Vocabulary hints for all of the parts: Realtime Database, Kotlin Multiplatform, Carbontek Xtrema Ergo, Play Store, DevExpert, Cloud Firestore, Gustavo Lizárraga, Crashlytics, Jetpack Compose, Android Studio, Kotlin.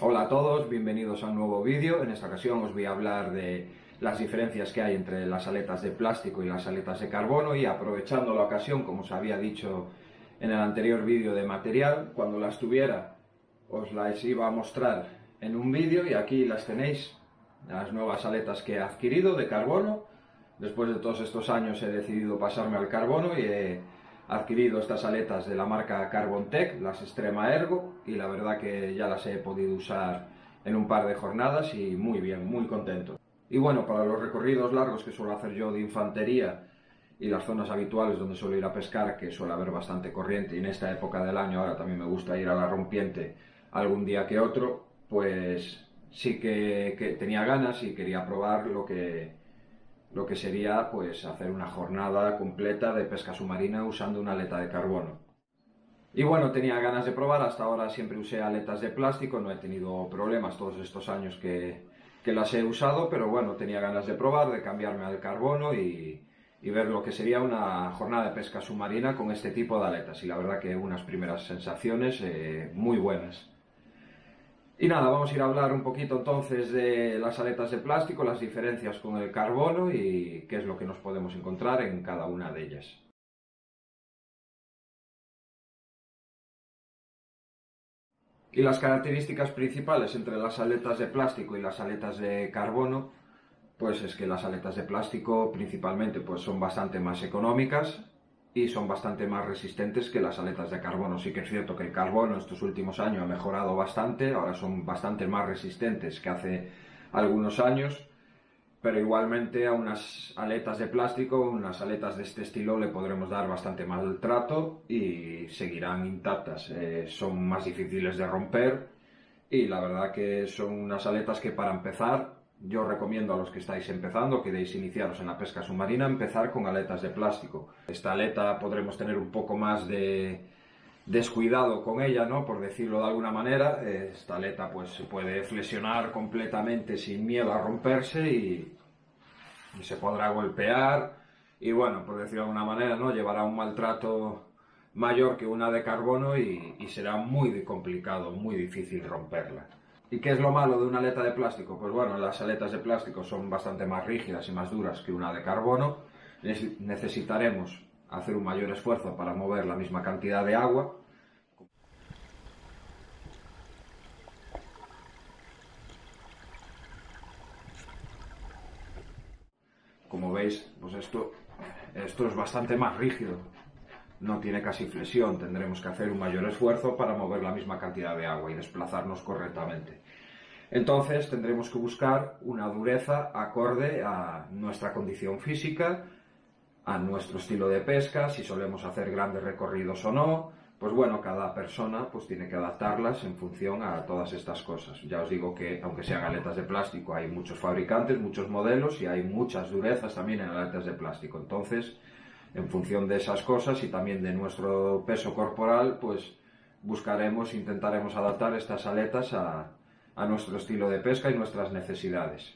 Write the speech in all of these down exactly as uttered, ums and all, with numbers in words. Hola a todos, bienvenidos a un nuevo vídeo. En esta ocasión os voy a hablar de las diferencias que hay entre las aletas de plástico y las aletas de carbono, y aprovechando la ocasión, como os había dicho en el anterior vídeo de material, cuando las tuviera os las iba a mostrar en un vídeo, y aquí las tenéis, las nuevas aletas que he adquirido de carbono. Después de todos estos años he decidido pasarme al carbono y he adquirido estas aletas de la marca Carbontek, las Xtrema Ergo, y la verdad que ya las he podido usar en un par de jornadas y muy bien, muy contento. Y bueno, para los recorridos largos que suelo hacer yo de infantería y las zonas habituales donde suelo ir a pescar, que suele haber bastante corriente, y en esta época del año ahora también me gusta ir a la rompiente algún día que otro, pues sí que, que tenía ganas y quería probar lo que... lo que sería pues hacer una jornada completa de pesca submarina usando una aleta de carbono. Y bueno, tenía ganas de probar. Hasta ahora siempre usé aletas de plástico, no he tenido problemas todos estos años que, que las he usado, pero bueno, tenía ganas de probar, de cambiarme al carbono y, y ver lo que sería una jornada de pesca submarina con este tipo de aletas, y la verdad que unas primeras sensaciones eh, muy buenas. Y nada, vamos a ir a hablar un poquito entonces de las aletas de plástico, las diferencias con el carbono y qué es lo que nos podemos encontrar en cada una de ellas. Y las características principales entre las aletas de plástico y las aletas de carbono, pues es que las aletas de plástico principalmente pues son bastante más económicas y son bastante más resistentes que las aletas de carbono. Sí que es cierto que el carbono estos últimos años ha mejorado bastante, ahora son bastante más resistentes que hace algunos años, pero igualmente a unas aletas de plástico, unas aletas de este estilo, le podremos dar bastante mal trato y seguirán intactas. Eh, son más difíciles de romper y la verdad que son unas aletas que, para empezar, yo recomiendo a los que estáis empezando, queréis iniciaros en la pesca submarina, empezar con aletas de plástico. Esta aleta podremos tener un poco más de descuidado con ella, ¿no?, por decirlo de alguna manera. Esta aleta pues se puede flexionar completamente sin miedo a romperse y, y se podrá golpear. Y bueno, por decirlo de alguna manera, ¿no?, llevará un maltrato mayor que una de carbono y, y será muy complicado, muy difícil romperla. ¿Y qué es lo malo de una aleta de plástico? Pues bueno, las aletas de plástico son bastante más rígidas y más duras que una de carbono. Necesitaremos hacer un mayor esfuerzo para mover la misma cantidad de agua. Como veis, pues esto, esto es bastante más rígido. No tiene casi flexión, tendremos que hacer un mayor esfuerzo para mover la misma cantidad de agua y desplazarnos correctamente. Entonces tendremos que buscar una dureza acorde a nuestra condición física, a nuestro estilo de pesca, si solemos hacer grandes recorridos o no. Pues bueno, cada persona pues tiene que adaptarlas en función a todas estas cosas. Ya os digo que aunque sean aletas de plástico, hay muchos fabricantes, muchos modelos, y hay muchas durezas también en aletas de plástico. Entonces, en función de esas cosas y también de nuestro peso corporal, pues buscaremos, intentaremos adaptar estas aletas a, a nuestro estilo de pesca y nuestras necesidades.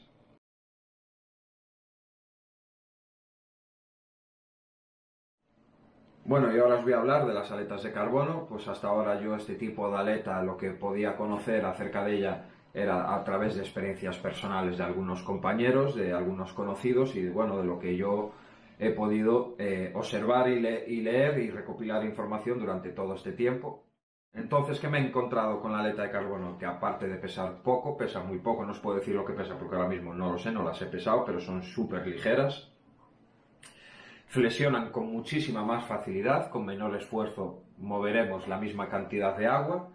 Bueno, y ahora os voy a hablar de las aletas de carbono. Pues hasta ahora yo este tipo de aleta, lo que podía conocer acerca de ella era a través de experiencias personales de algunos compañeros, de algunos conocidos y, bueno, de lo que yo he podido eh, observar y, le y leer y recopilar información durante todo este tiempo. Entonces, ¿qué me he encontrado con la aleta de carbono? Que aparte de pesar poco, pesa muy poco. No os puedo decir lo que pesa porque ahora mismo no lo sé, no las he pesado, pero son súper ligeras. Flexionan con muchísima más facilidad, con menor esfuerzo moveremos la misma cantidad de agua.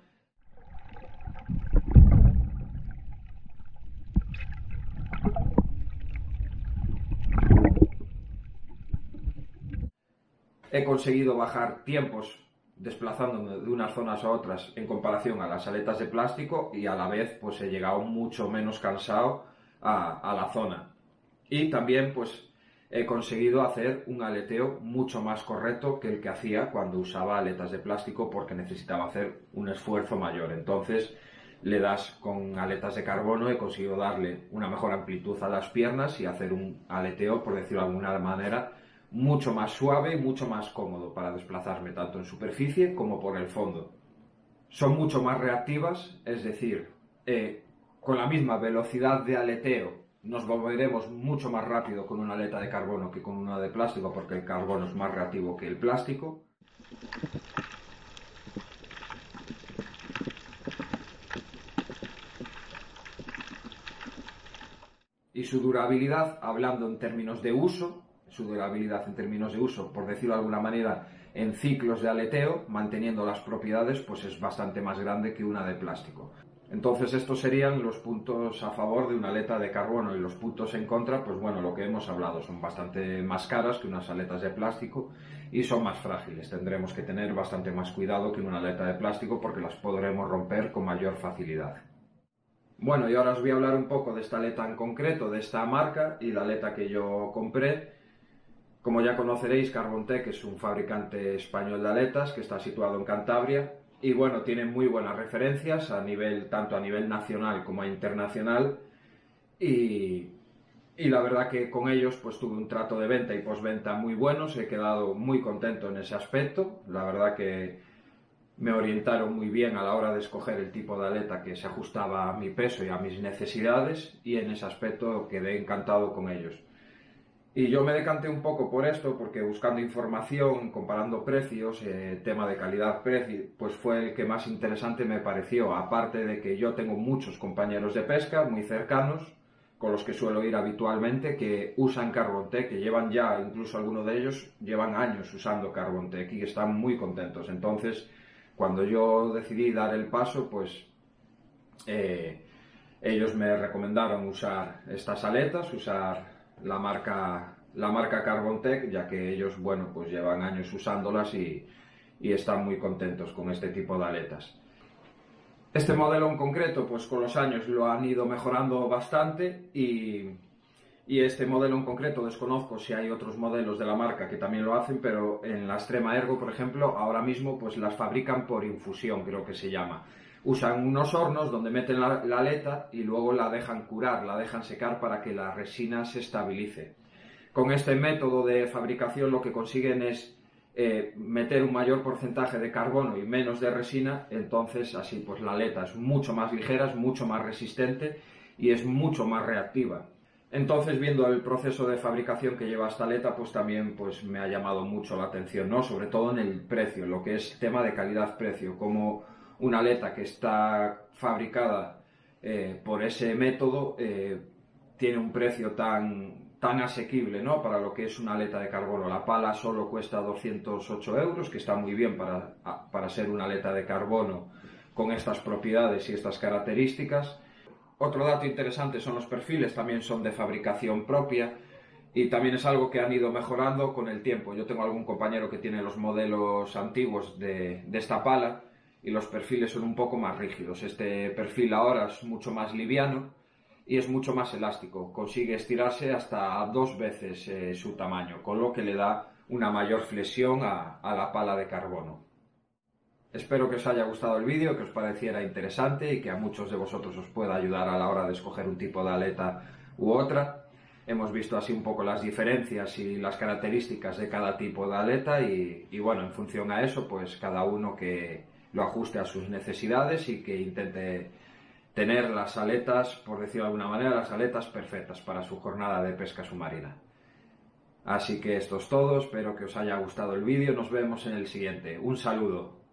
He conseguido bajar tiempos desplazándome de unas zonas a otras en comparación a las aletas de plástico, y a la vez pues he llegado mucho menos cansado a, a la zona. Y también pues he conseguido hacer un aleteo mucho más correcto que el que hacía cuando usaba aletas de plástico, porque necesitaba hacer un esfuerzo mayor. Entonces le das con aletas de carbono, he conseguido darle una mejor amplitud a las piernas y hacer un aleteo, por decirlo de alguna manera, mucho más suave y mucho más cómodo para desplazarme tanto en superficie como por el fondo. Son mucho más reactivas, es decir, eh, con la misma velocidad de aleteo nos moveremos mucho más rápido con una aleta de carbono que con una de plástico, porque el carbono es más reactivo que el plástico. Y su durabilidad, hablando en términos de uso, su durabilidad en términos de uso, por decirlo de alguna manera, en ciclos de aleteo, manteniendo las propiedades, pues es bastante más grande que una de plástico. Entonces estos serían los puntos a favor de una aleta de carbono, y los puntos en contra, pues bueno, lo que hemos hablado, son bastante más caras que unas aletas de plástico y son más frágiles. Tendremos que tener bastante más cuidado que una aleta de plástico porque las podremos romper con mayor facilidad. Bueno, y ahora os voy a hablar un poco de esta aleta en concreto, de esta marca y la aleta que yo compré. Como ya conoceréis, Carbontek es un fabricante español de aletas que está situado en Cantabria. Y bueno, tiene muy buenas referencias a nivel, tanto a nivel nacional como a internacional, y, y la verdad que con ellos pues tuve un trato de venta y posventa muy buenos. He quedado muy contento en ese aspecto. La verdad que me orientaron muy bien a la hora de escoger el tipo de aleta que se ajustaba a mi peso y a mis necesidades, y en ese aspecto quedé encantado con ellos. Y yo me decanté un poco por esto porque buscando información, comparando precios, eh, tema de calidad-precio, pues fue el que más interesante me pareció. Aparte de que yo tengo muchos compañeros de pesca muy cercanos, con los que suelo ir habitualmente, que usan Carbontek, que llevan ya, incluso algunos de ellos, llevan años usando Carbontek y están muy contentos. Entonces, cuando yo decidí dar el paso, pues... Eh, ellos me recomendaron usar estas aletas, usar... La marca, la marca Carbontek, ya que ellos, bueno, pues llevan años usándolas y, y están muy contentos con este tipo de aletas. Este modelo en concreto, pues con los años lo han ido mejorando bastante, y, y este modelo en concreto desconozco si hay otros modelos de la marca que también lo hacen, pero en la Xtrema Ergo, por ejemplo, ahora mismo pues las fabrican por infusión, creo que se llama. Usan unos hornos donde meten la, la aleta y luego la dejan curar, la dejan secar para que la resina se estabilice. Con este método de fabricación lo que consiguen es eh, meter un mayor porcentaje de carbono y menos de resina, entonces así pues la aleta es mucho más ligera, es mucho más resistente y es mucho más reactiva. Entonces, viendo el proceso de fabricación que lleva esta aleta, pues también pues, me ha llamado mucho la atención, ¿no? Sobre todo en el precio, lo que es tema de calidad-precio, como... Una aleta que está fabricada eh, por ese método eh, tiene un precio tan, tan asequible, ¿no? Para lo que es una aleta de carbono. La pala solo cuesta doscientos ocho euros, que está muy bien para, para ser una aleta de carbono con estas propiedades y estas características. Otro dato interesante son los perfiles, también son de fabricación propia. Y también es algo que han ido mejorando con el tiempo. Yo tengo algún compañero que tiene los modelos antiguos de, de esta pala, y los perfiles son un poco más rígidos. Este perfil ahora es mucho más liviano y es mucho más elástico. Consigue estirarse hasta dos veces eh, su tamaño, con lo que le da una mayor flexión a, a la pala de carbono. Espero que os haya gustado el vídeo, que os pareciera interesante y que a muchos de vosotros os pueda ayudar a la hora de escoger un tipo de aleta u otra. Hemos visto así un poco las diferencias y las características de cada tipo de aleta y, y bueno, en función a eso, pues cada uno que... lo ajuste a sus necesidades y que intente tener las aletas, por decirlo de alguna manera, las aletas perfectas para su jornada de pesca submarina. Así que esto es todo, espero que os haya gustado el vídeo, nos vemos en el siguiente. Un saludo.